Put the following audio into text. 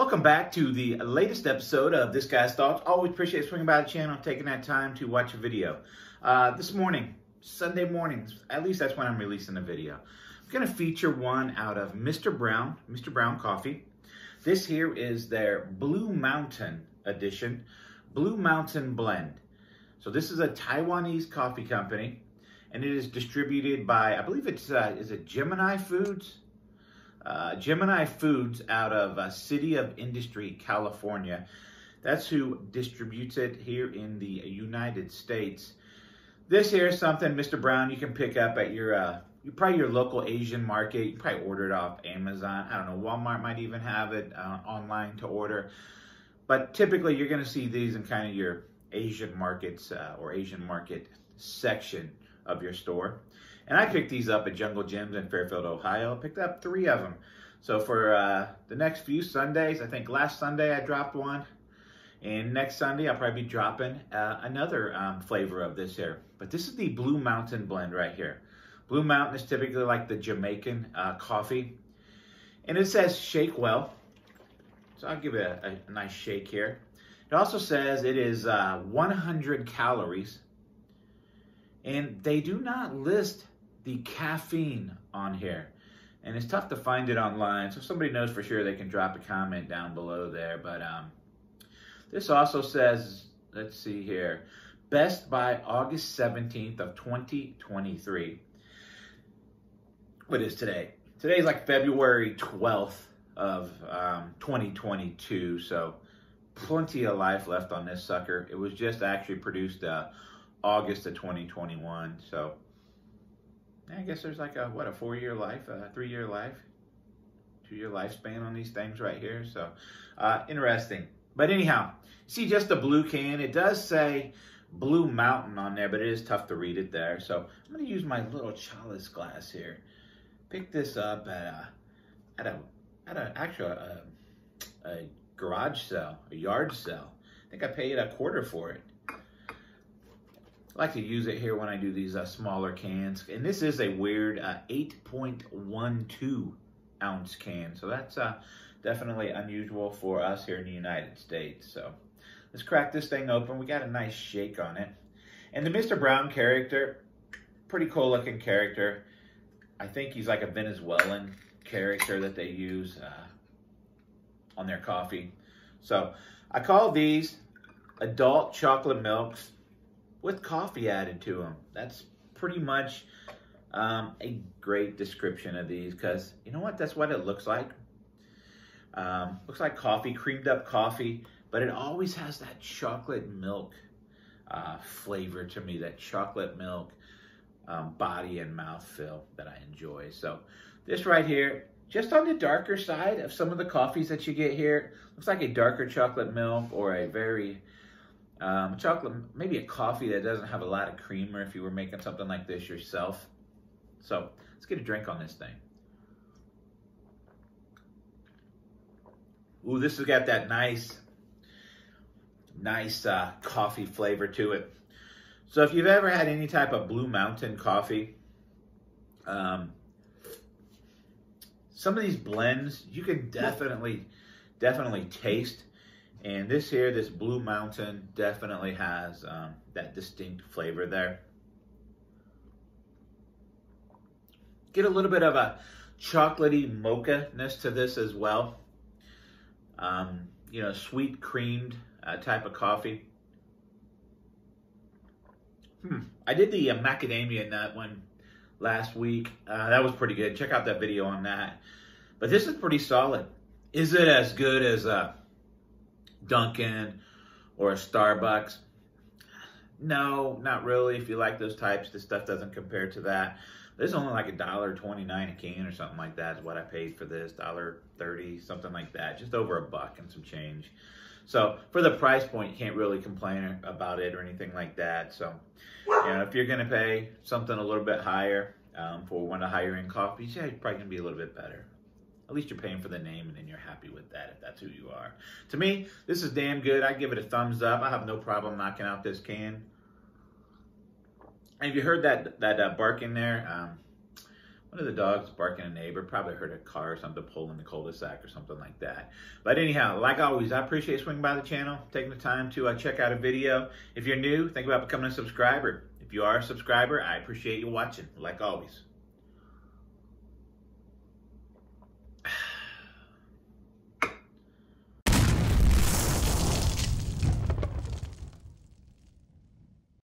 Welcome back to the latest episode of This Guy's Thoughts. Always appreciate swinging by the channel, taking that time to watch a video. This morning, Sunday mornings, at least that's when I'm releasing a video. I'm going to feature one out of Mr. Brown Coffee. This here is their Blue Mountain Edition, Blue Mountain Blend. So this is a Taiwanese coffee company, and it is distributed by, I believe it's, is it Gemini Foods? Gemini Foods out of City of Industry, California. That's who distributes it here in the United States. This here is something, Mr. Brown, you can pick up at your local Asian market. You can probably order it off Amazon. I don't know, Walmart might even have it online to order. But typically you're going to see these in kind of your Asian markets or Asian market section of your store. And I picked these up at Jungle Gems in Fairfield, Ohio. Picked up 3 of them. So for the next few Sundays, I think last Sunday I dropped one. And next Sunday I'll probably be dropping another flavor of this here. But this is the Blue Mountain Blend right here. Blue Mountain is typically like the Jamaican coffee. And it says shake well. So I'll give it a nice shake here. It also says it is 100 calories. And they do not list the caffeine on here, and it's tough to find it online, so if somebody knows for sure they can drop a comment down below there. But this also says, let's see here, best by August 17th of 2023. What is today? Today's like February 12th of 2022, so plenty of life left on this sucker. It was just actually produced August of 2021, so I guess there's like a 4-year life, a 3-year life, 2-year lifespan on these things right here. So interesting. But anyhow, see just the blue can. It does say Blue Mountain on there, but it is tough to read it there. So I'm going to use my little chalice glass here. Pick this up at a garage sale, a yard sale. I think I paid $0.25 for it. I like to use it here when I do these smaller cans. And this is a weird 8.12 ounce can. So that's definitely unusual for us here in the United States. So let's crack this thing open. We got a nice shake on it. And the Mr. Brown character, pretty cool looking character. I think he's like a Venezuelan character that they use on their coffee. So I call these adult chocolate milks with coffee added to them. That's pretty much a great description of these, because you know what? That's what it looks like. Looks like coffee, creamed up coffee, but it always has that chocolate milk flavor to me, that chocolate milk body and mouthfeel that I enjoy. So this right here, just on the darker side of some of the coffees that you get here, looks like a darker chocolate milk or a very chocolate, maybe a coffee that doesn't have a lot of creamer if you were making something like this yourself. So let's get a drink on this thing. Ooh, this has got that nice coffee flavor to it. So if you've ever had any type of Blue Mountain coffee, some of these blends you can definitely taste. And this here, this Blue Mountain, definitely has that distinct flavor there. Get a little bit of a chocolatey mocha-ness to this as well. You know, sweet creamed type of coffee. I did the macadamia nut one last week. That was pretty good. Check out that video on that. But this is pretty solid. Is it as good as Dunkin' or a Starbucks? No, not really. If you like those types, this stuff doesn't compare to that. There's only like $1.29 a can or something like that is what I paid for this, $1.30, something like that, just over $1 and some change. So for the price point, you can't really complain about it or anything like that. So you know, if you're gonna pay something a little bit higher for one of the higher end coffees, yeah, it's probably gonna be a little bit better. At least you're paying for the name, and then you're happy with that if that's who you are. To me, this is damn good. I give it a thumbs up. I have no problem knocking out this can. And if you heard that bark in there, One of the dogs barking at a neighbor, probably heard a car or something pull in the cul-de-sac or something like that. But anyhow, like always, I appreciate swinging by the channel, taking the time to check out a video. If you're new, think about becoming a subscriber. If you are a subscriber, I appreciate you watching, like always.